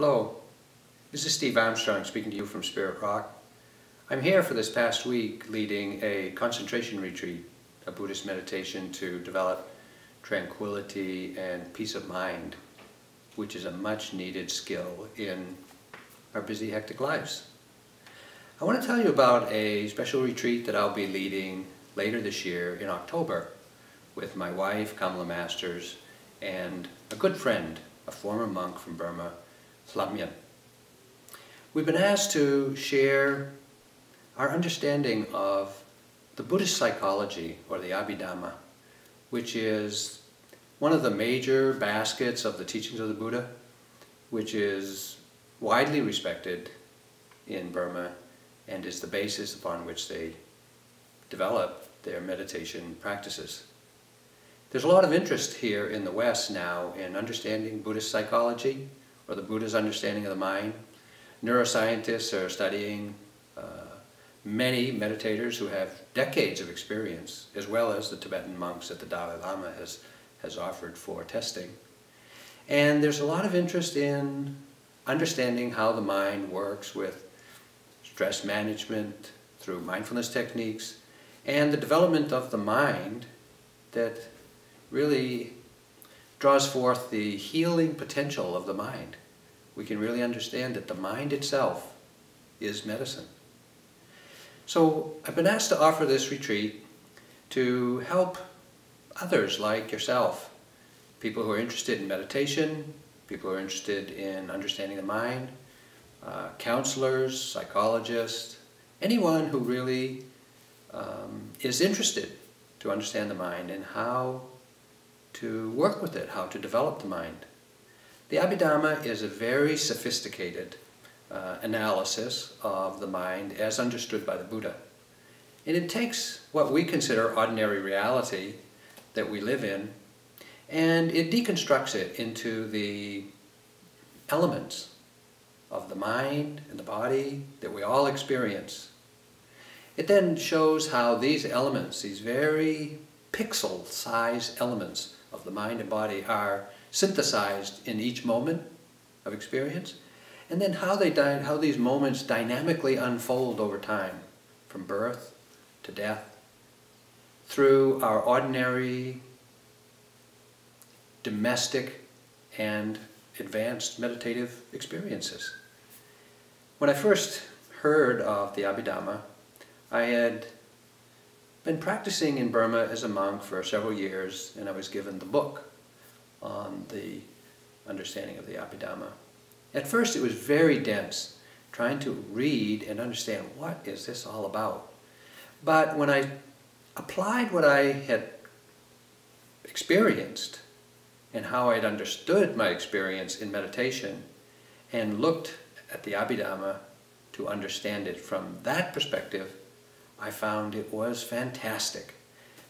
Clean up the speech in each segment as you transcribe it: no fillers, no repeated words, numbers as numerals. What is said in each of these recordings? Hello, this is Steve Armstrong speaking to you from Spirit Rock. I'm here for this past week leading a concentration retreat, a Buddhist meditation to develop tranquility and peace of mind, which is a much needed skill in our busy, hectic lives. I want to tell you about a special retreat that I'll be leading later this year in October with my wife, Kamala Masters, and a good friend, a former monk from Burma, Hla Myint. We've been asked to share our understanding of the Buddhist psychology, or the Abhidhamma, which is one of the major baskets of the teachings of the Buddha, which is widely respected in Burma and is the basis upon which they develop their meditation practices. There's a lot of interest here in the West now in understanding Buddhist psychology, or the Buddha's understanding of the mind. Neuroscientists are studying many meditators who have decades of experience, as well as the Tibetan monks that the Dalai Lama has offered for testing. And there's a lot of interest in understanding how the mind works with stress management through mindfulness techniques and the development of the mind that really draws forth the healing potential of the mind. We can really understand that the mind itself is medicine. So I've been asked to offer this retreat to help others like yourself, people who are interested in meditation, people who are interested in understanding the mind, counselors, psychologists, anyone who really is interested to understand the mind and how to work with it, how to develop the mind. The Abhidhamma is a very sophisticated analysis of the mind as understood by the Buddha. And it takes what we consider ordinary reality that we live in, and it deconstructs it into the elements of the mind and the body that we all experience. It then shows how these elements, these very pixel-sized elements of the mind and body, are synthesized in each moment of experience, and then how these moments dynamically unfold over time, from birth to death, through our ordinary, domestic, and advanced meditative experiences. When I first heard of the Abhidhamma, I had been practicing in Burma as a monk for several years, and I was given the book on the understanding of the Abhidhamma. At first it was very dense, trying to read and understand what is this all about. But when I applied what I had experienced and how I had understood my experience in meditation and looked at the Abhidhamma to understand it from that perspective, I found it was fantastic.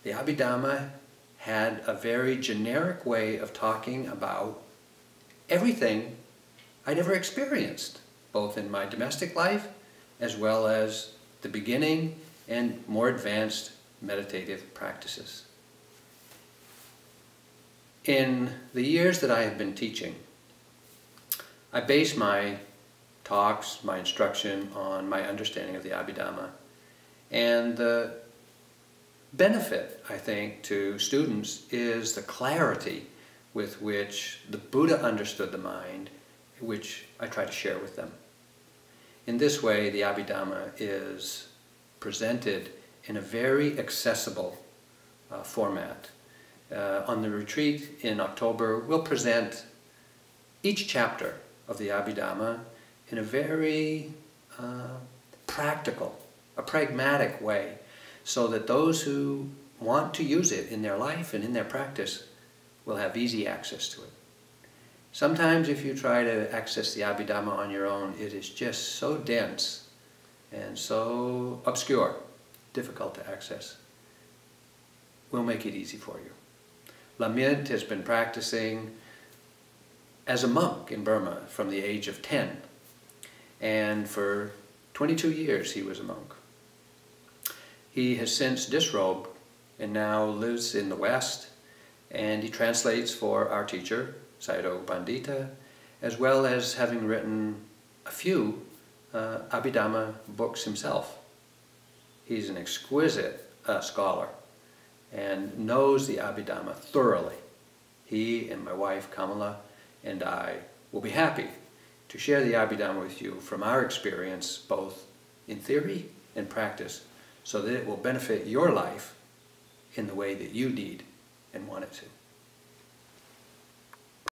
The Abhidhamma had a very generic way of talking about everything I'd ever experienced, both in my domestic life as well as the beginning and more advanced meditative practices. In the years that I have been teaching, I base my talks, my instruction, on my understanding of the Abhidhamma, and the benefit, I think, to students is the clarity with which the Buddha understood the mind, which I try to share with them. In this way, the Abhidhamma is presented in a very accessible format. On the retreat in October, we'll present each chapter of the Abhidhamma in a very practical, a pragmatic way, so that those who want to use it in their life and in their practice will have easy access to it. Sometimes if you try to access the Abhidhamma on your own, it is just so dense and so obscure, difficult to access. We'll make it easy for you. Hla Myint has been practicing as a monk in Burma from the age of 10, and for 22 years he was a monk. He has since disrobed and now lives in the West, and he translates for our teacher, Sayadaw Pandita, as well as having written a few Abhidhamma books himself. He's an exquisite scholar and knows the Abhidhamma thoroughly. He and my wife Kamala and I will be happy to share the Abhidhamma with you from our experience, both in theory and practice, so that it will benefit your life in the way that you need and want it to.